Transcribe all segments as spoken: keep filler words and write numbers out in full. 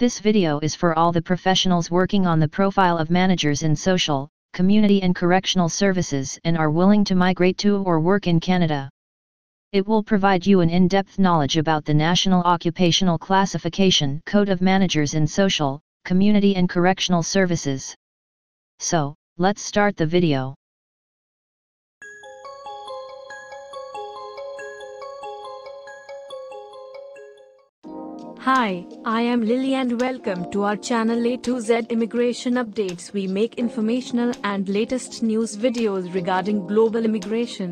This video is for all the professionals working on the profile of managers in social, community and correctional services and are willing to migrate to or work in Canada. It will provide you an in-depth knowledge about the National Occupational Classification Code of Managers in Social, Community and Correctional Services. So, let's start the video. Hi, I am Lily and welcome to our channel A to Z Immigration Updates. We make informational and latest news videos regarding global immigration.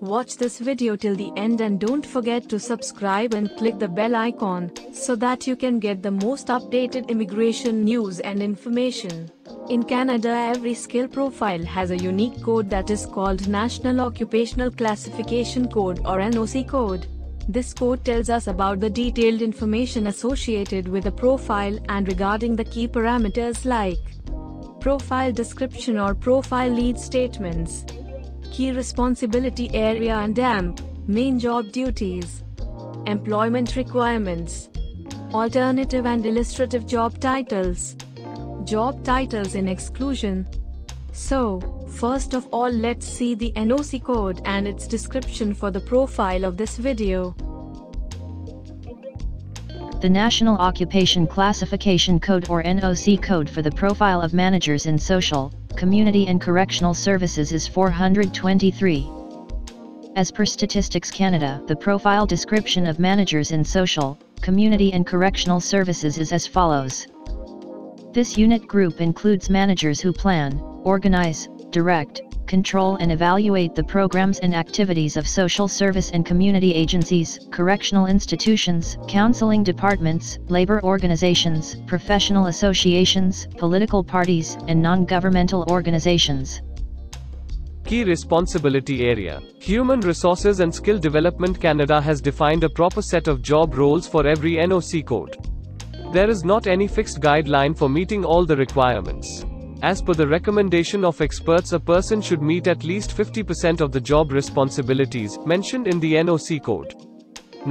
Watch this video till the end and don't forget to subscribe and click the bell icon, so that you can get the most updated immigration news and information. In Canada, every skill profile has a unique code that is called National Occupational Classification Code or N O C Code. This code tells us about the detailed information associated with a profile and regarding the key parameters like profile description or profile lead statements, key responsibility area and A M P, main job duties, employment requirements, alternative and illustrative job titles, job titles in exclusion. So, first of all, let's see the N O C code and its description for the profile of this video. The National Occupation Classification Code or N O C code for the profile of managers in social, community and correctional services is four hundred twenty-three. As per Statistics Canada, the profile description of managers in social, community and correctional services is as follows. This unit group includes managers who plan, organize, direct, control and evaluate the programs and activities of social service and community agencies, correctional institutions, counseling departments, labor organizations, professional associations, political parties, and non-governmental organizations. Key responsibility area. Human Resources and Skill Development Canada has defined a proper set of job roles for every N O C code. There is not any fixed guideline for meeting all the requirements. As per the recommendation of experts, a person should meet at least fifty percent of the job responsibilities mentioned in the N O C code.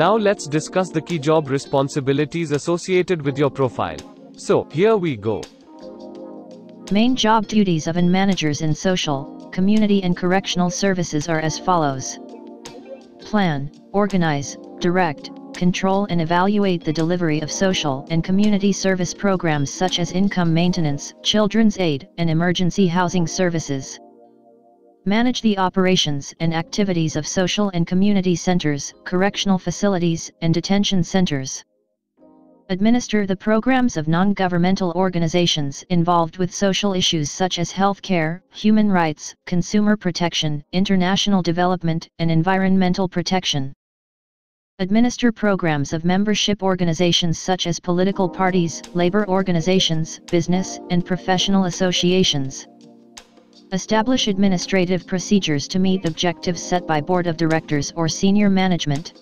Now let's discuss the key job responsibilities associated with your profile. So, here we go. Main job duties of managers in social, community and correctional services are as follows. Plan, organize, direct, control and evaluate the delivery of social and community service programs such as income maintenance, children's aid, and emergency housing services. Manage the operations and activities of social and community centers, correctional facilities, and detention centers. Administer the programs of non-governmental organizations involved with social issues such as health care, human rights, consumer protection, international development, and environmental protection. Administer programs of membership organizations such as political parties, labor organizations, business, and professional associations. Establish administrative procedures to meet objectives set by board of directors or senior management.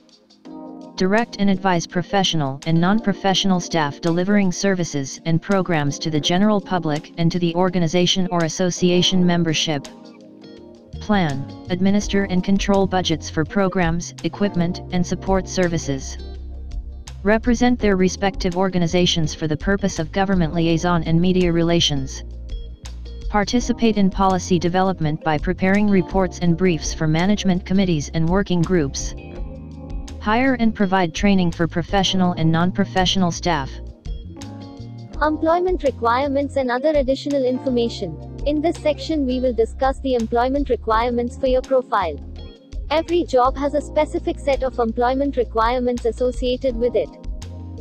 Direct and advise professional and non-professional staff delivering services and programs to the general public and to the organization or association membership. Plan, administer and control budgets for programs, equipment, and support services. Represent their respective organizations for the purpose of government liaison and media relations. Participate in policy development by preparing reports and briefs for management committees and working groups. Hire and provide training for professional and non-professional staff. Employment requirements and other additional information. In this section we will discuss the employment requirements for your profile. Every job has a specific set of employment requirements associated with it.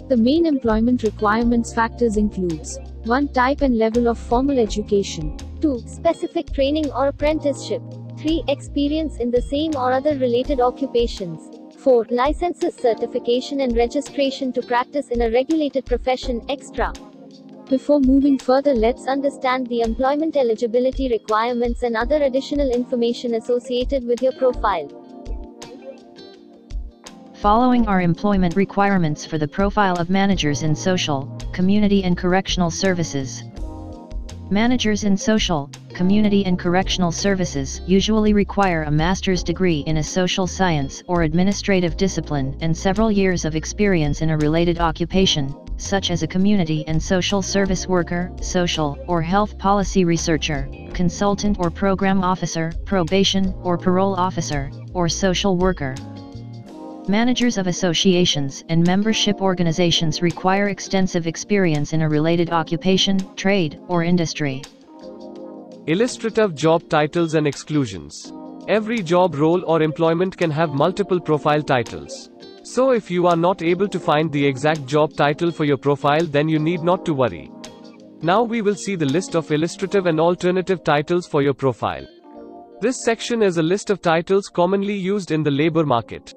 The main employment requirements factors includes one Type and level of formal education, two Specific training or apprenticeship, three Experience in the same or other related occupations, four Licenses, certification and registration to practice in a regulated profession, et cetera. Before moving further, let's understand the employment eligibility requirements and other additional information associated with your profile. Following are employment requirements for the profile of managers in social, community and correctional services. Managers in social, community and correctional services usually require a master's degree in a social science or administrative discipline and several years of experience in a related occupation, such as a community and social service worker, social or health policy researcher, consultant or program officer, probation or parole officer, or social worker. Managers of associations and membership organizations require extensive experience in a related occupation, trade, or industry. Illustrative job titles and exclusions. Every job role or employment can have multiple profile titles. So if you are not able to find the exact job title for your profile, then you need not to worry. Now we will see the list of illustrative and alternative titles for your profile. This section is a list of titles commonly used in the labor market.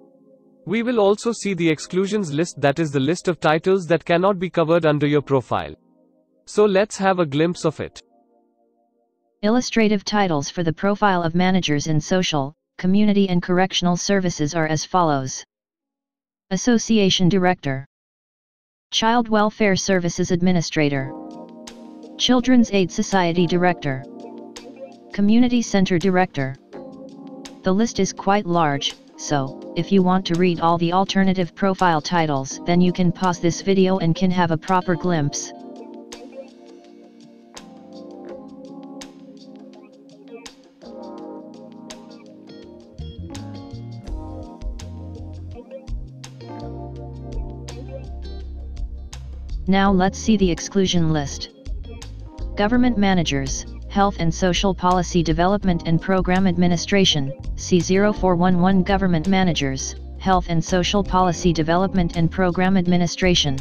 We will also see the exclusions list, that is the list of titles that cannot be covered under your profile. So let's have a glimpse of it. Illustrative titles for the profile of managers in social, community and correctional services are as follows. Association Director, Child Welfare Services Administrator, Children's Aid Society Director, Community Center Director. The list is quite large, so if you want to read all the alternative profile titles, then you can pause this video and can have a proper glimpse. Now let's see the exclusion list. Government managers, health and social policy development and program administration, C zero four one one. Government managers, health and social policy development and program administration.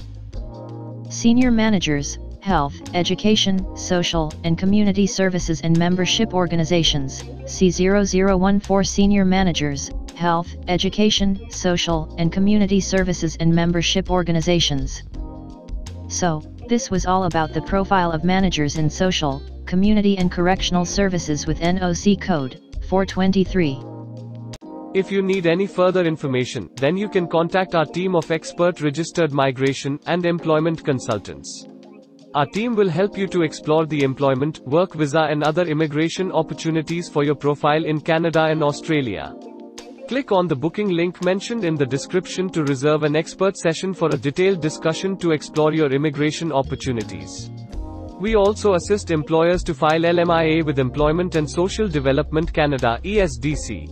Senior managers, health, education, social, and community services and membership organizations, C zero zero one four. Senior managers, health, education, social, and community services and membership organizations. So, this was all about the profile of managers in social, community and correctional services with N O C Code four twenty-three. If you need any further information, then you can contact our team of expert registered migration and employment consultants. Our team will help you to explore the employment, work visa and other immigration opportunities for your profile in Canada and Australia. Click on the booking link mentioned in the description to reserve an expert session for a detailed discussion to explore your immigration opportunities. We also assist employers to file L M I A with Employment and Social Development Canada (E S D C).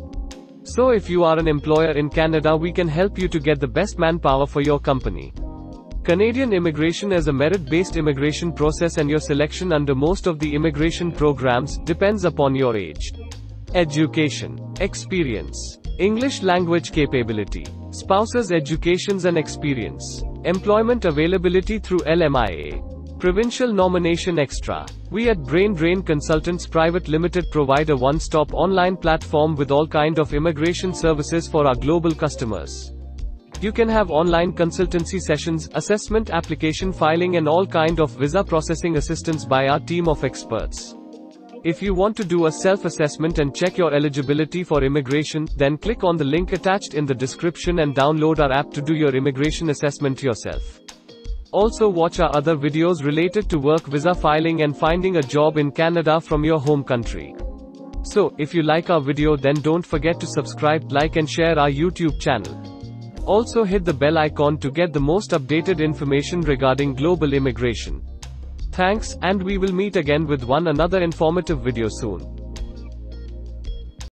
So if you are an employer in Canada, we can help you to get the best manpower for your company. Canadian immigration is a merit-based immigration process, and your selection under most of the immigration programs depends upon your age, education, experience, English language capability, spouse's educations and experience, employment availability through L M I A, provincial nomination extra. We at Brain Drain Consultants Private Limited provide a one-stop online platform with all kind of immigration services for our global customers. You can have online consultancy sessions, assessment, application filing and all kind of visa processing assistance by our team of experts. If you want to do a self-assessment and check your eligibility for immigration, then click on the link attached in the description and download our app to do your immigration assessment yourself. Also watch our other videos related to work visa filing and finding a job in Canada from your home country. So, if you like our video, then don't forget to subscribe, like and share our YouTube channel. Also hit the bell icon to get the most updated information regarding global immigration. Thanks, and we will meet again with one another informative video soon.